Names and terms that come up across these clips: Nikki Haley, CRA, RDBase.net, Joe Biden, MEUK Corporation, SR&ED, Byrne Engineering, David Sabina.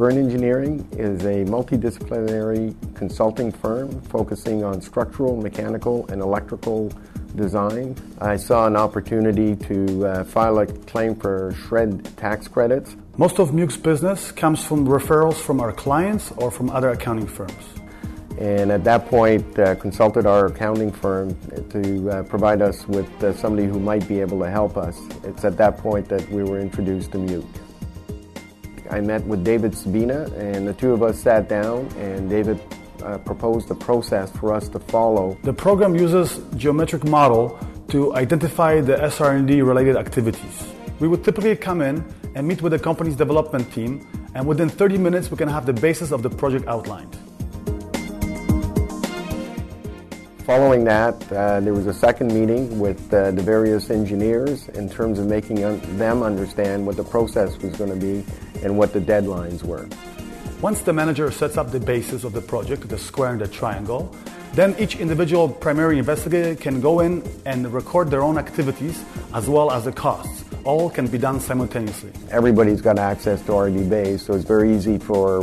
Byrne Engineering is a multidisciplinary consulting firm focusing on structural, mechanical, and electrical design. I saw an opportunity to file a claim for SR&ED tax credits. Most of MEUK's business comes from referrals from our clients or from other accounting firms. And at that point, consulted our accounting firm to provide us with somebody who might be able to help us. It's at that point that we were introduced to MEUK. I met with David Sabina, and the two of us sat down, and David proposed a process for us to follow. The program uses geometric model to identify the SR&ED related activities. We would typically come in and meet with the company's development team, and within 30 minutes we can have the basis of the project outlined. Following that, there was a second meeting with the various engineers in terms of making them understand what the process was going to be and what the deadlines were. Once the manager sets up the basis of the project, the square and the triangle, then each individual primary investigator can go in and record their own activities as well as the costs. All can be done simultaneously. Everybody's got access to RDBase, so it's very easy for,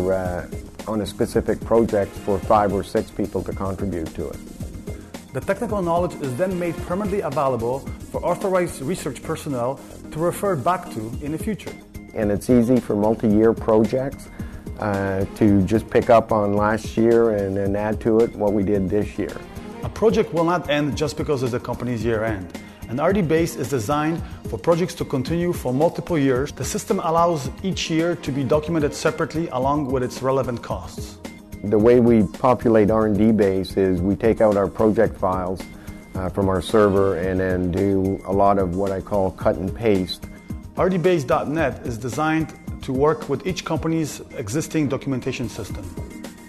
on a specific project, for 5 or 6 people to contribute to it. The technical knowledge is then made permanently available for authorized research personnel to refer back to in the future. And it's easy for multi-year projects to just pick up on last year and then add to it what we did this year. A project will not end just because it's a company's year end. An RDBase is designed for projects to continue for multiple years. The system allows each year to be documented separately along with its relevant costs. The way we populate RDBase is we take out our project files from our server and then do a lot of what I call cut and paste. RDBase.net is designed to work with each company's existing documentation system.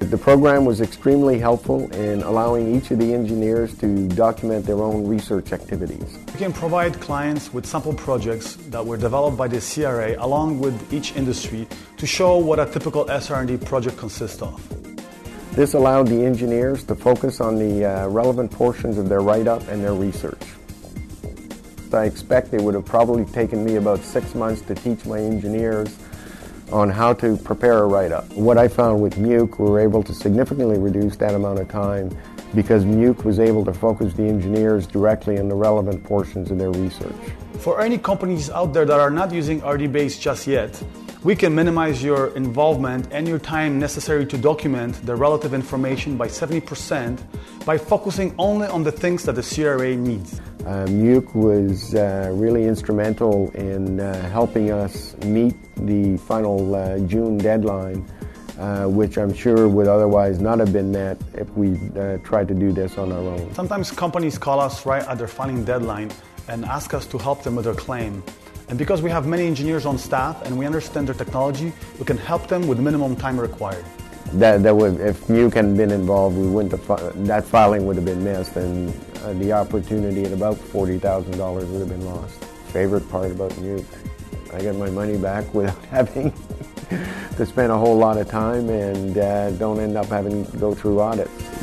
The program was extremely helpful in allowing each of the engineers to document their own research activities. We can provide clients with sample projects that were developed by the CRA along with each industry to show what a typical SR&D project consists of. This allowed the engineers to focus on the relevant portions of their write-up and their research. I expect it would have probably taken me about 6 months to teach my engineers on how to prepare a write-up. What I found with MEUK, we were able to significantly reduce that amount of time because MEUK was able to focus the engineers directly on the relevant portions of their research. For any companies out there that are not using RDBase just yet, we can minimize your involvement and your time necessary to document the relative information by 70% by focusing only on the things that the CRA needs. MEUK was really instrumental in helping us meet the final June deadline, which I'm sure would otherwise not have been met if we tried to do this on our own. Sometimes companies call us right at their filing deadline and ask us to help them with their claim. And because we have many engineers on staff and we understand their technology, we can help them with minimum time required. If MEUK hadn't been involved, we wouldn't have, that filing would have been missed, and the opportunity at about $40,000 would have been lost. Favorite part about MEUK, I got my money back without having to spend a whole lot of time and don't end up having to go through audits.